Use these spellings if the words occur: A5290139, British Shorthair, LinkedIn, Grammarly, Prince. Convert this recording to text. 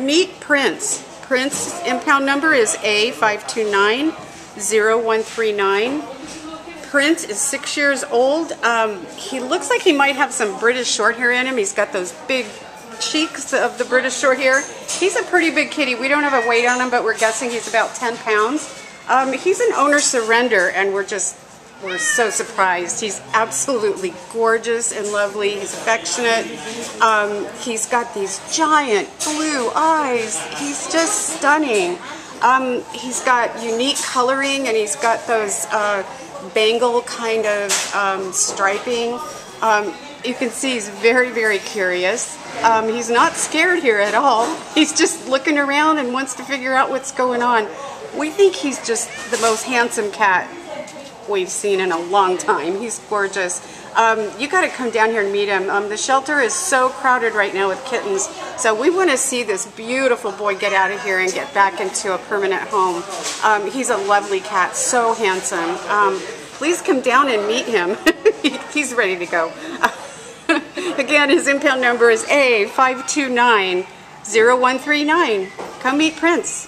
Meet Prince. Prince's impound number is A5290139. Prince is 6 years old. He looks like he might have some British Shorthair in him. He's got those big cheeks of the British Shorthair. He's a pretty big kitty. We don't have a weight on him, but we're guessing he's about 10 pounds. He's an owner surrender, and we're so surprised. He's absolutely gorgeous and lovely. He's affectionate. He's got these giant blue eyes. He's just stunning. He's got unique coloring, and he's got those bangle kind of striping. You can see he's very, very curious. He's not scared here at all. He's just looking around and wants to figure out what's going on. We think he's just the most handsome cat we've seen in a long time. He's gorgeous. You got to come down here and meet him. The shelter is so crowded right now with kittens, so we want to see this beautiful boy get out of here and get back into a permanent home. He's a lovely cat, so handsome. Please come down and meet him. He's ready to go. Again, his impound number is A5290139. Come meet Prince.